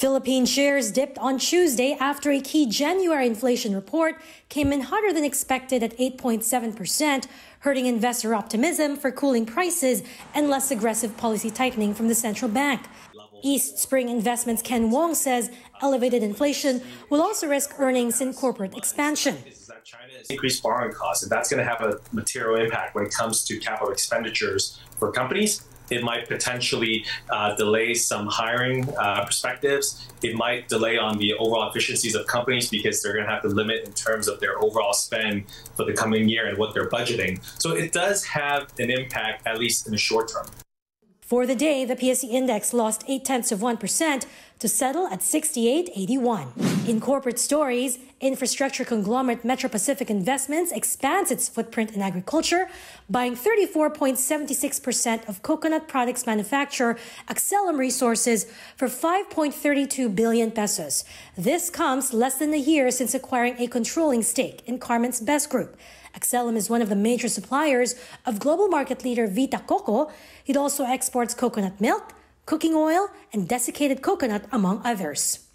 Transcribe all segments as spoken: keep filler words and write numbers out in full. Philippine shares dipped on Tuesday after a key January inflation report came in hotter than expected at eight point seven percent, hurting investor optimism for cooling prices and less aggressive policy tightening from the central bank. East Spring Investments' Ken Wong says elevated inflation will also risk earnings in corporate expansion. Increased borrowing costs, and that's going to have a material impact when it comes to capital expenditures for companies. It might potentially uh, delay some hiring uh, perspectives. It might delay on the overall efficiencies of companies because they're going to have to limit in terms of their overall spend for the coming year and what they're budgeting. So it does have an impact, at least in the short term. For the day, the P S E index lost eight tenths of one percent to settle at sixty-eight eighty-one. In corporate stories, infrastructure conglomerate Metro Pacific Investments expands its footprint in agriculture, buying thirty-four point seven six percent of coconut products manufacturer Axelum Resources for five point three two billion pesos. This comes less than a year since acquiring a controlling stake in Carmen's Best Group. Axelum is one of the major suppliers of global market leader Vita Coco. It also exports coconut milk, cooking oil, and desiccated coconut, among others.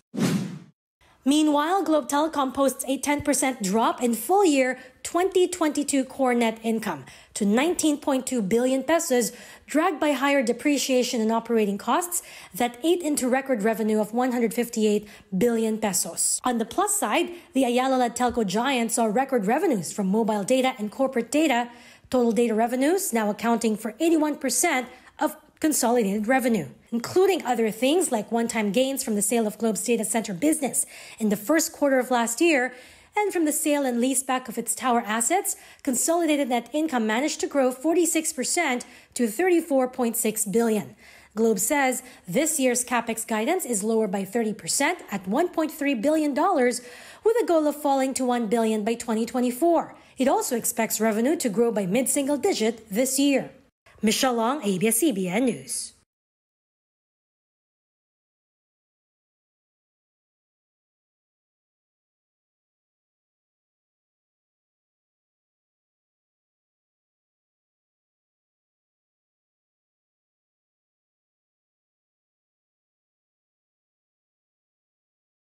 Meanwhile, Globe Telecom posts a ten percent drop in full-year twenty twenty-two core net income to nineteen point two billion pesos, dragged by higher depreciation and operating costs that ate into record revenue of one hundred fifty-eight billion pesos. On the plus side, the Ayala-led telco giant saw record revenues from mobile data and corporate data, total data revenues now accounting for eighty-one percent of consolidated revenue, including other things like one-time gains from the sale of Globe's data center business in the first quarter of last year and from the sale and leaseback of its tower assets. Consolidated net income managed to grow forty-six percent to thirty-four point six billion. Globe says this year's capex guidance is lower by thirty percent at one point three billion dollars, with a goal of falling to one billion by twenty twenty-four. It also expects revenue to grow by mid-single digit this year. Michelle Long, A B S C B N News.